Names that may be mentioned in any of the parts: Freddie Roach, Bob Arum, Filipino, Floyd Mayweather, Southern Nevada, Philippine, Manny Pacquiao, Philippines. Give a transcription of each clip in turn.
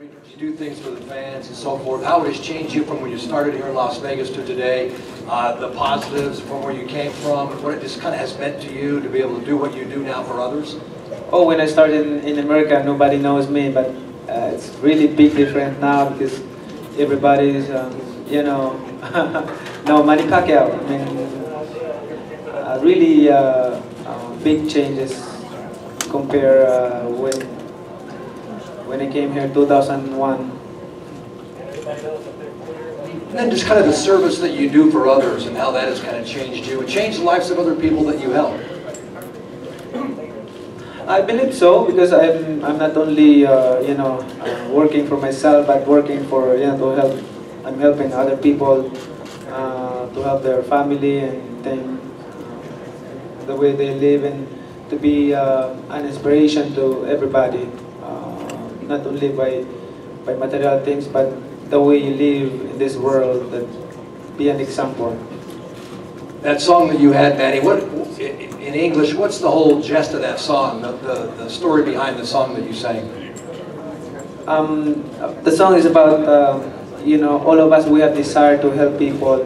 You do things for the fans and so forth. How it has changed you from when you started here in Las Vegas to today, the positives from where you came from, and what it just kind of has meant to you to be able to do what you do now for others? Oh, when I started in America, nobody knows me, but it's really big different now because everybody's, you know, no, Manny Pacquiao. I mean, really big changes compared when I came here in 2001. And then just kind of the service that you do for others and how that has kind of changed you and changed the lives of other people that you help. I believe so, because I'm not only you know, working for myself, but working for, you know, to help. I'm helping other people to help their family and the way they live, and to be an inspiration to everybody, not only by material things, but the way you live in this world, that be an example. That song that you had, Manny, what, in English, what's the whole gist of that song, the story behind the song that you sang? The song is about, you know, all of us, we have desire to help people,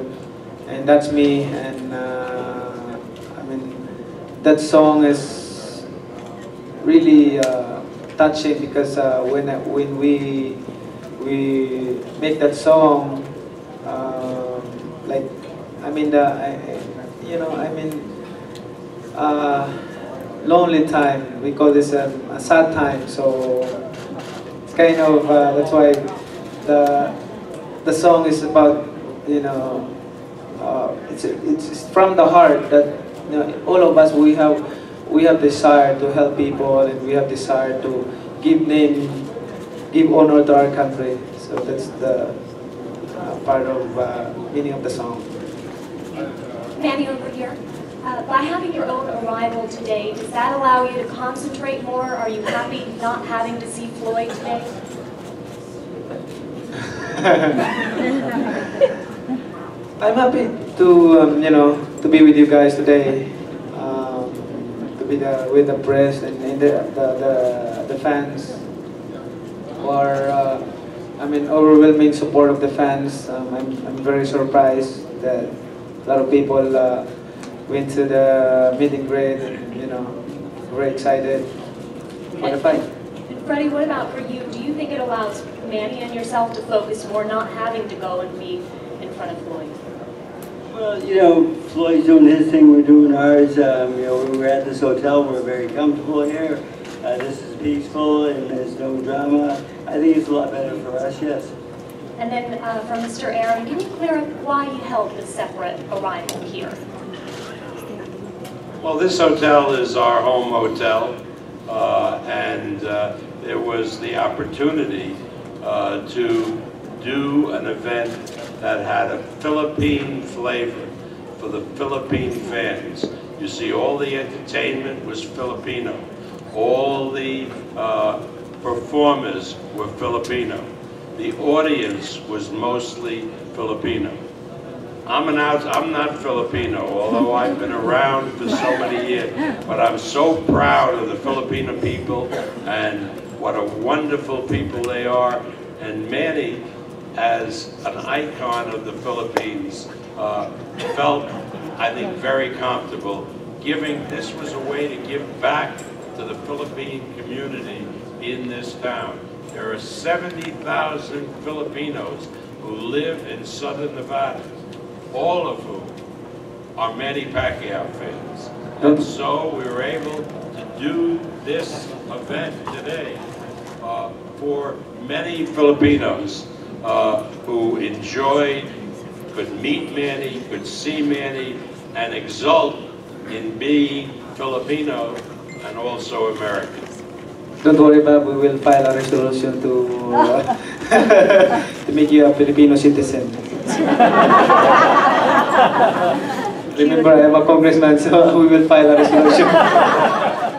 and that's me, and I mean, that song is really touching, because when we make that song, like, I mean, you know, I mean, lonely time, we call this a sad time, so it's kind of, that's why the song is about, you know, it's from the heart that, you know, all of us, we have desire to help people, and we have desire to give honor to our country. So that's the part of meaning of the song. Manny, over here. By having your own arrival today, does that allow you to concentrate more? Are you happy not having to see Floyd today? I'm happy to, you know, to be with you guys today, to be with the press and the fans, or I mean, overwhelming support of the fans. I'm very surprised that a lot of people went to the meet and greet, and, you know, very excited for the fight. Freddie, what about for you? Do you think it allows Manny and yourself to focus more, not having to go and be in front of Floyd? Well, you know, Floyd's doing his thing, we're doing ours. You know, we were at this hotel, we're very comfortable here. This is peaceful and there's no drama. I think it's a lot better for us, yes. And then from Mr. Aaron, can you clear up why you held the separate arrival here? Well, this hotel is our home hotel, and there was the opportunity to do an event that had a Philippine flavor for the Philippine fans. You see, all the entertainment was Filipino. All the performers were Filipino. The audience was mostly Filipino. I'm not Filipino, although I've been around for so many years, but I'm so proud of the Filipino people and what a wonderful people they are. And Manny, as an icon of the Philippines, felt, I think, very comfortable giving. This was a way to give back to the Philippine community in this town. There are 70,000 Filipinos who live in Southern Nevada, all of whom are Manny Pacquiao fans. And so we were able to do this event today for many Filipinos who enjoyed, could meet Manny, could see Manny, and exult in being Filipino and also American. Don't worry, Bob, we will file a resolution to, to make you a Filipino citizen. Remember, I am a congressman, so we will file a resolution.